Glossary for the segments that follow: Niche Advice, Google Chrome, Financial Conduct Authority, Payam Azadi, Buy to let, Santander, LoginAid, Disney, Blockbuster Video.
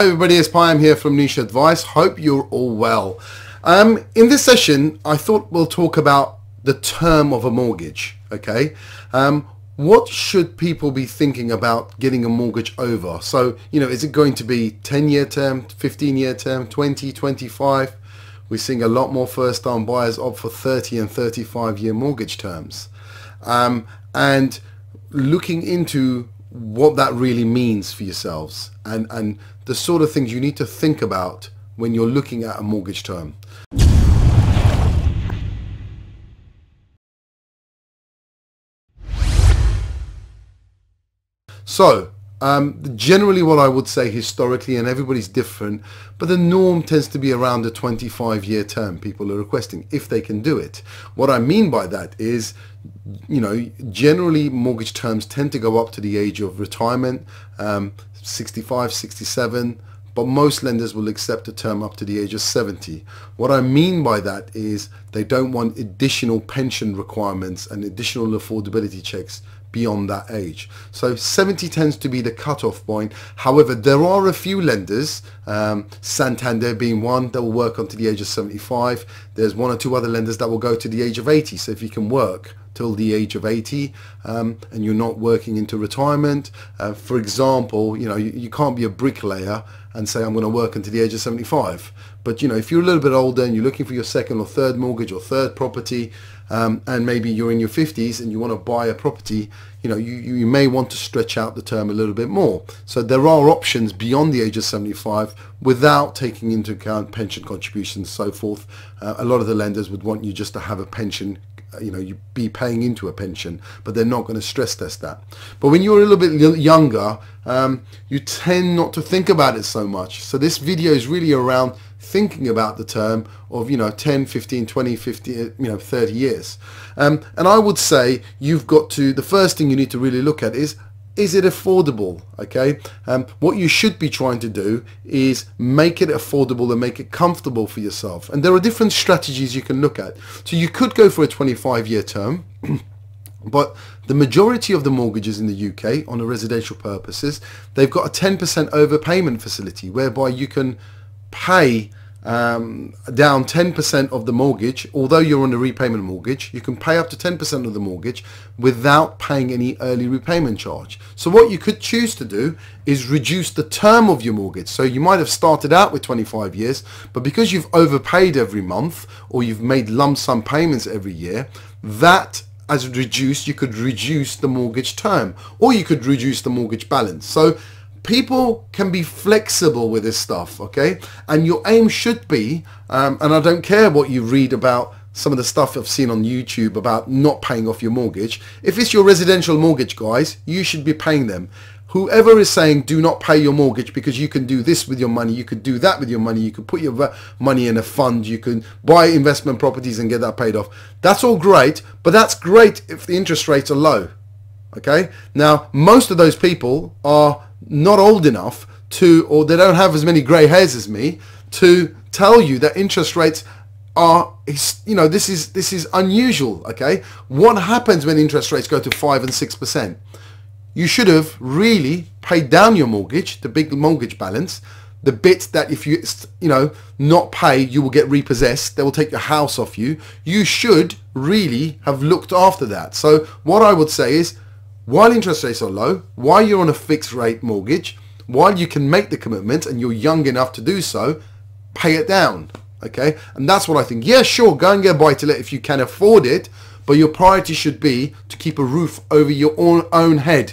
Hi everybody, it's Payam here from Niche Advice. Hope you're all well. In this session, I thought we'll talk about the term of a mortgage, okay? What should people be thinking about getting a mortgage over? So, you know, is it going to be 10-year term, 15-year term, 20, 25? We're seeing a lot more first-time buyers opt for 30 and 35-year mortgage terms. And looking into what that really means for yourselves and the sort of things you need to think about when you're looking at a mortgage term. So generally what I would say historically, and everybody's different, but the norm tends to be around the 25-year term people are requesting if they can do it. What I mean by that is, you know, generally mortgage terms tend to go up to the age of retirement, 65, 67, but most lenders will accept a term up to the age of 70. What I mean by that is they don't want additional pension requirements and additional affordability checks beyond that age. So 70 tends to be the cutoff point. However, there are a few lenders, Santander being one, that will work onto the age of 75. There's one or two other lenders that will go to the age of 80. So if you can work till the age of 80 and you're not working into retirement, for example, you know, you can't be a bricklayer and say, I'm going to work until the age of 75. But, you know, if you're a little bit older and you're looking for your second or third mortgage or third property, and maybe you're in your 50s and you want to buy a property, you know, you may want to stretch out the term a little bit more. So there are options beyond the age of 75 without taking into account pension contributions, so forth. A lot of the lenders would want you just to have a pension, you know, you'd be paying into a pension, but they're not going to stress test that. But when you're a little bit younger, you tend not to think about it so much. So this video is really around thinking about the term of, you know, 10, 15, 20, 50, you know, 30 years. And I would say you've got to, the first thing you need to really look at is it affordable? Okay, what you should be trying to do is make it affordable and make it comfortable for yourself. And there are different strategies you can look at. So you could go for a 25-year term, but the majority of the mortgages in the UK on a residential purposes, they've got a 10% overpayment facility whereby you can pay down 10% of the mortgage. Although you're on a repayment mortgage, you can pay up to 10% of the mortgage without paying any early repayment charge. So what you could choose to do is reduce the term of your mortgage. So you might have started out with 25 years, but because you've overpaid every month or you've made lump sum payments every year, that as reduced, you could reduce the mortgage term or you could reduce the mortgage balance. So people can be flexible with this stuff, okay? And your aim should be, and I don't care what you read about some of the stuff I've seen on YouTube about not paying off your mortgage. If it's your residential mortgage, guys, you should be paying them. Whoever is saying do not pay your mortgage because you can do this with your money, you could do that with your money, you could put your money in a fund, you can buy investment properties and get that paid off. That's all great, but that's great if the interest rates are low, okay? Now, most of those people are not old enough to, or they don't have as many grey hairs as me to tell you that interest rates are, you know, this is unusual, okay? What happens when interest rates go to 5% and 6%? You should have really paid down your mortgage, the big mortgage balance, the bit that if you, you know, not pay, you will get repossessed, they will take your house off you. You should really have looked after that. So what I would say is, while interest rates are low, while you're on a fixed rate mortgage, while you can make the commitment and you're young enough to do so, pay it down, okay? And that's what I think. Yeah, sure, go and get a buy-to-let if you can afford it, but your priority should be to keep a roof over your own head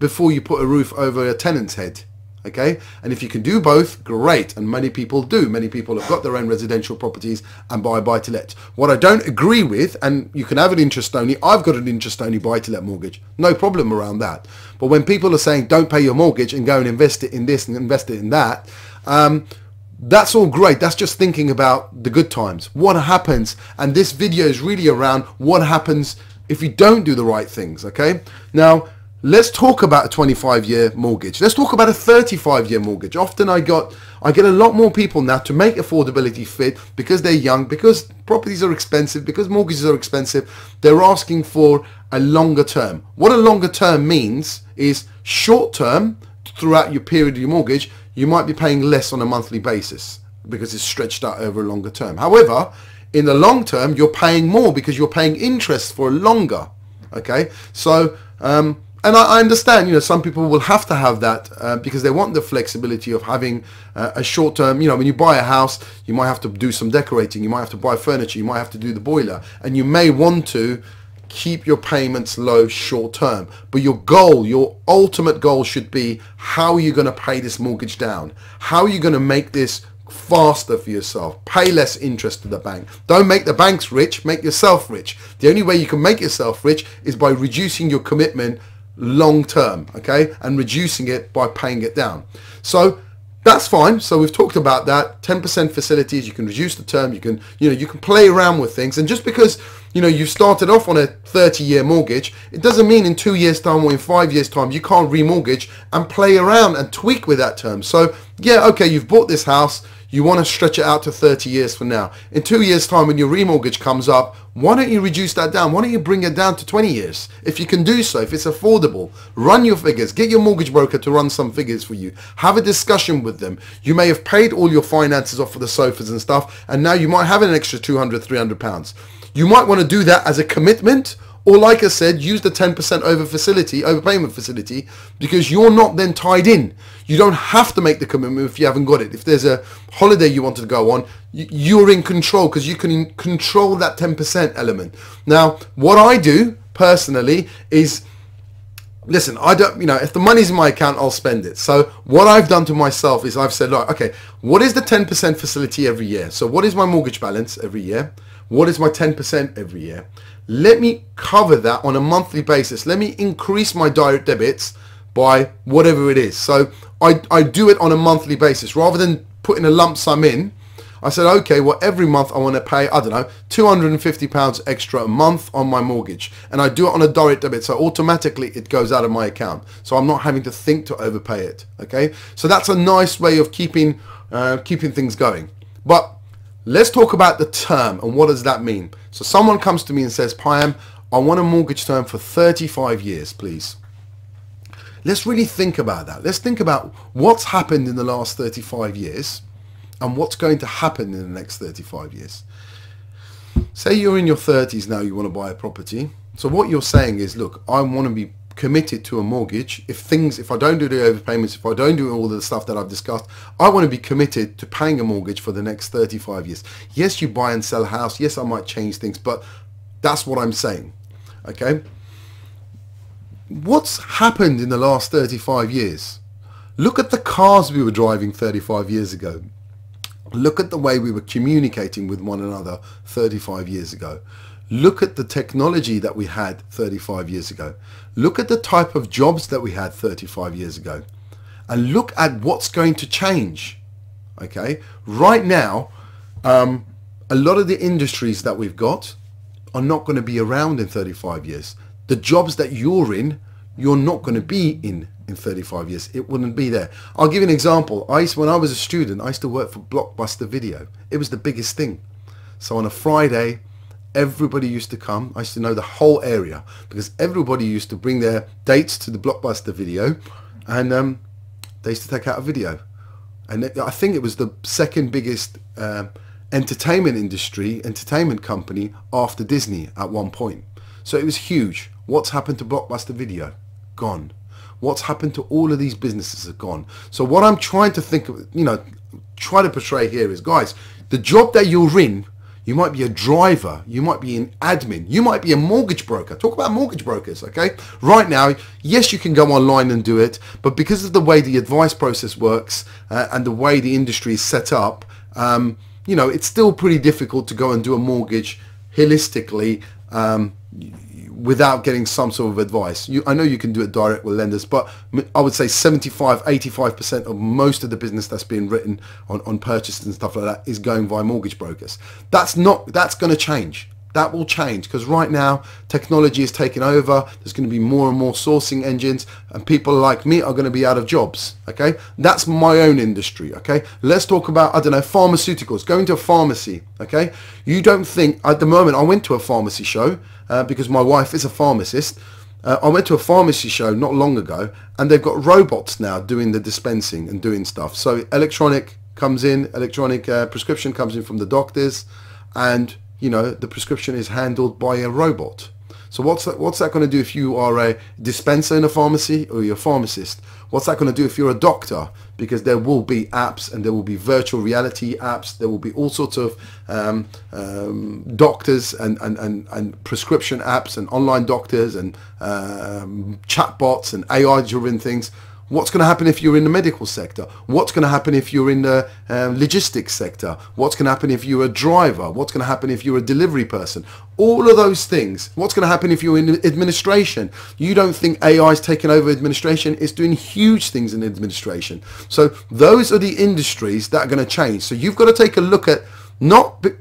before you put a roof over a tenant's head, okay? And if you can do both, great, and many people do. Many people have got their own residential properties and buy a buy-to-let. What I don't agree with, and you can have an interest-only, I've got an interest-only buy-to-let mortgage, no problem around that. But when people are saying don't pay your mortgage and go and invest it in this and invest it in that, that's all great. That's just thinking about the good times. What happens, and this video is really around what happens if you don't do the right things, okay? Now, let's talk about a 25-year mortgage. Let's talk about a 35-year mortgage. Often I get a lot more people now to make affordability fit because they're young, because properties are expensive, because mortgages are expensive. They're asking for a longer term. What a longer term means is short term throughout your period of your mortgage, you might be paying less on a monthly basis because it's stretched out over a longer term. However, in the long term, you're paying more because you're paying interest for longer. Okay, so and I understand, you know, some people will have to have that because they want the flexibility of having a short term. You know, when you buy a house, you might have to do some decorating, you might have to buy furniture, you might have to do the boiler, and you may want to keep your payments low short term. But your goal, your ultimate goal should be, how are you going to pay this mortgage down? How are you going to make this faster for yourself? Pay less interest to the bank. Don't make the banks rich, make yourself rich. The only way you can make yourself rich is by reducing your commitment long term, okay, and reducing it by paying it down. So that's fine. So we've talked about that. 10% facilities, you can reduce the term, you can, you know, you can play around with things. And just because, you know, you started off on a 30-year mortgage, it doesn't mean in 2 years time or in 5 years time you can't remortgage and play around and tweak with that term. So yeah, okay, you've bought this house, you want to stretch it out to 30 years from now. In 2 years time, when your remortgage comes up, why don't you reduce that down? Why don't you bring it down to 20 years? If you can do so, if it's affordable, run your figures. Get your mortgage broker to run some figures for you. Have a discussion with them. You may have paid all your finances off for the sofas and stuff, and now you might have an extra 200, 300 pounds. You might want to do that as a commitment, or like I said, use the 10% overpayment facility, because you're not then tied in. You don't have to make the commitment if you haven't got it. If there's a holiday you wanted to go on, you're in control because you can control that 10% element. Now, what I do personally is, listen, I don't, you know, if the money's in my account, I'll spend it. So what I've done to myself is I've said, like, okay, what is the 10% facility every year? So what is my mortgage balance every year? What is my 10% every year? Let me cover that on a monthly basis. Let me increase my direct debits by whatever it is. So I do it on a monthly basis. Rather than putting a lump sum in, I said, okay, well, every month I want to pay, I don't know, £250 extra a month on my mortgage. And I do it on a direct debit, so automatically it goes out of my account. So I'm not having to think to overpay it, okay? So that's a nice way of keeping, keeping things going. But let's talk about the term and what does that mean. So someone comes to me and says, Payam, I want a mortgage term for 35 years, please. Let's really think about that. Let's think about what's happened in the last 35 years and what's going to happen in the next 35 years. Say you're in your 30s now, you want to buy a property. So what you're saying is, look, I want to be committed to a mortgage. If I don't do the overpayments, if I don't do all the stuff that I've discussed, I want to be committed to paying a mortgage for the next 35 years. Yes, you buy and sell a house. Yes, I might change things, but that's what I'm saying. Okay. What's happened in the last 35 years? Look at the cars we were driving 35 years ago. Look at the way we were communicating with one another 35 years ago. Look at the technology that we had 35 years ago. Look at the type of jobs that we had 35 years ago. And look at what's going to change. Okay, right now, a lot of the industries that we've got are not going to be around in 35 years. The jobs that you're in, you're not going to be in 35 years. It wouldn't be there. I'll give you an example. When I was a student, I used to work for Blockbuster Video. It was the biggest thing. So on a Friday, everybody used to come. I used to know the whole area because everybody used to bring their dates to the Blockbuster Video, and they used to take out a video. And I think it was the second biggest entertainment company after Disney at one point. So it was huge. What's happened to Blockbuster Video? Gone. What's happened to all of these businesses? Are gone. So what I'm trying to think of, you know, try to portray here is, guys, the job that you're in, you might be a driver, you might be an admin, you might be a mortgage broker. Talk about mortgage brokers, okay? Right now, yes, you can go online and do it, but because of the way the advice process works and the way the industry is set up, you know, it's still pretty difficult to go and do a mortgage holistically without getting some sort of advice. I know you can do it direct with lenders, but I would say 75, 85% of most of the business that's being written on purchases and stuff like that is going via mortgage brokers. That's going to change. That will change because right now technology is taking over. There's going to be more and more sourcing engines, and people like me are going to be out of jobs. Okay, that's my own industry. Okay, let's talk about, I don't know, pharmaceuticals. Going to a pharmacy. Okay, you don't think at the moment. I went to a pharmacy show because my wife is a pharmacist, I went to a pharmacy show not long ago, and they've got robots now doing the dispensing and doing stuff. So electronic comes in, electronic prescription comes in from the doctors, and you know the prescription is handled by a robot. So what's that going to do if you are a dispenser in a pharmacy, or you're a pharmacist? What's that going to do if you're a doctor? Because there will be apps, and there will be virtual reality apps. There will be all sorts of doctors and prescription apps, and online doctors, and chatbots, and AI-driven things. What's going to happen if you're in the medical sector? What's going to happen if you're in the logistics sector? What's going to happen if you're a driver? What's going to happen if you're a delivery person? All of those things. What's going to happen if you're in administration? You don't think AI is taking over administration? It's doing huge things in administration. So those are the industries that are going to change. So you've got to take a look at, not right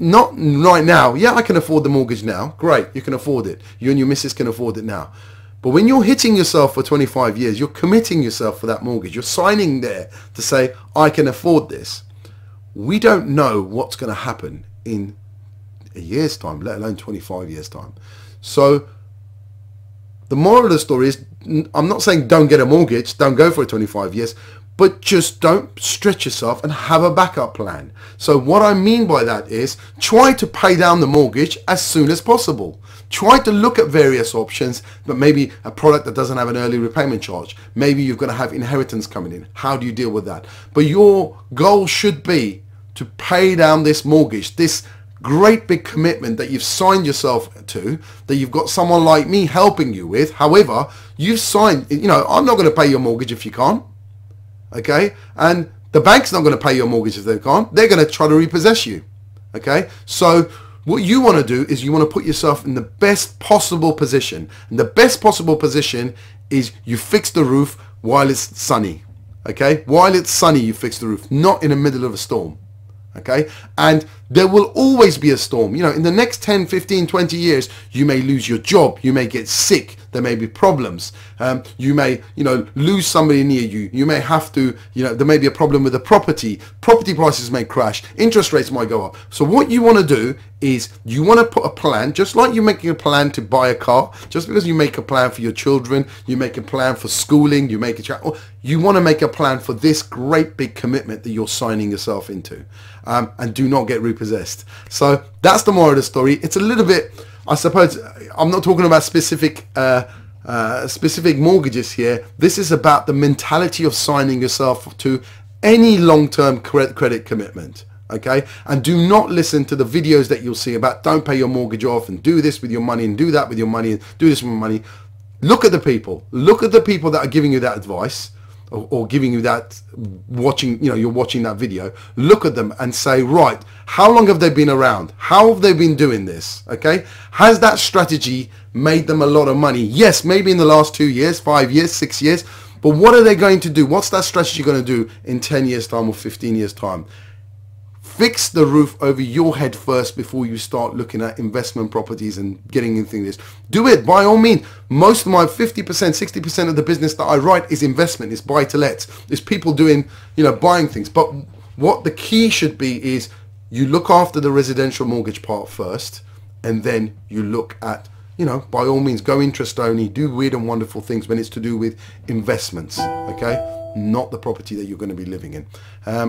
now. Yeah, I can afford the mortgage now. Great, you can afford it. You and your missus can afford it now. But when you're hitting yourself for 25 years, you're committing yourself for that mortgage. You're signing there to say, I can afford this. We don't know what's going to happen in a year's time, let alone 25 years' time. So the moral of the story is, I'm not saying don't get a mortgage, don't go for it 25 years, but just don't stretch yourself and have a backup plan. So what I mean by that is, try to pay down the mortgage as soon as possible. Try to look at various options, but maybe a product that doesn't have an early repayment charge. Maybe you're going to have inheritance coming in. How do you deal with that? But your goal should be to pay down this mortgage, this great big commitment that you've signed yourself to, that you've got someone like me helping you with. However, you've signed, you know, I'm not going to pay your mortgage if you can't, okay? And the bank's not going to pay your mortgage if they can't. They're going to try to repossess you, okay? So what you want to do is you want to put yourself in the best possible position. And the best possible position is you fix the roof while it's sunny. Okay? While it's sunny, you fix the roof, not in the middle of a storm. Okay? And there will always be a storm. You know, in the next 10, 15, 20 years, you may lose your job. You may get sick. There may be problems. You may, you know, lose somebody near you. You may have to, you know, there may be a problem with the property. Property prices may crash. Interest rates might go up. So what you want to do is you want to put a plan, just like you're making a plan to buy a car, just because you make a plan for your children, you make a plan for schooling, you make a, you want to make a plan for this great big commitment that you're signing yourself into, and do not get repossessed. So that's the moral of the story. It's a little bit, I suppose, I'm not talking about specific specific mortgages here. This is about the mentality of signing yourself to any long-term credit commitment. Okay? And do not listen to the videos that you'll see about don't pay your mortgage off and do this with your money and do that with your money and do this with your money. Look at the people. Look at the people that are giving you that advice, or giving you that, watching, you know, you're watching that video. Look at them and say, right, how long have they been around? How have they been doing this? Okay? Has that strategy made them a lot of money? Yes, maybe in the last 2 years, 5 years, 6 years, but what are they going to do? What's that strategy going to do in 10 years time or 15 years time? Fix the roof over your head first before you start looking at investment properties and getting into this. Do it by all means. Most of my 50%, 60% of the business that I write is investment, is buy to let. It's people doing, you know, buying things. But what the key should be is you look after the residential mortgage part first, and then you look at, you know, by all means, go interest only, do weird and wonderful things when it's to do with investments, okay? Not the property that you're going to be living in.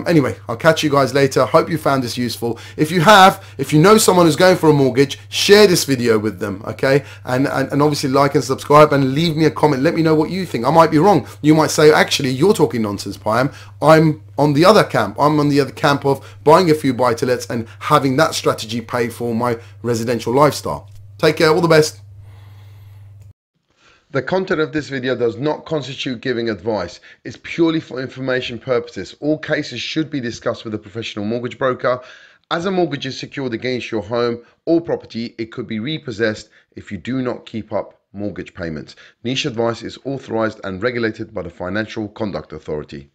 Anyway, I'll catch you guys later. Hope you found this useful. If you have, if you know someone who's going for a mortgage, share this video with them, okay? And obviously like and subscribe and leave me a comment. Let me know what you think. I might be wrong. You might say, actually, you're talking nonsense, Payam. I'm on the other camp. I'm on the other camp of buying a few buy-to-lets and having that strategy pay for my residential lifestyle. Take care. All the best. The content of this video does not constitute giving advice. It's purely for information purposes. All cases should be discussed with a professional mortgage broker. As a mortgage is secured against your home or property, it could be repossessed if you do not keep up mortgage payments. Niche Advice is authorized and regulated by the Financial Conduct Authority.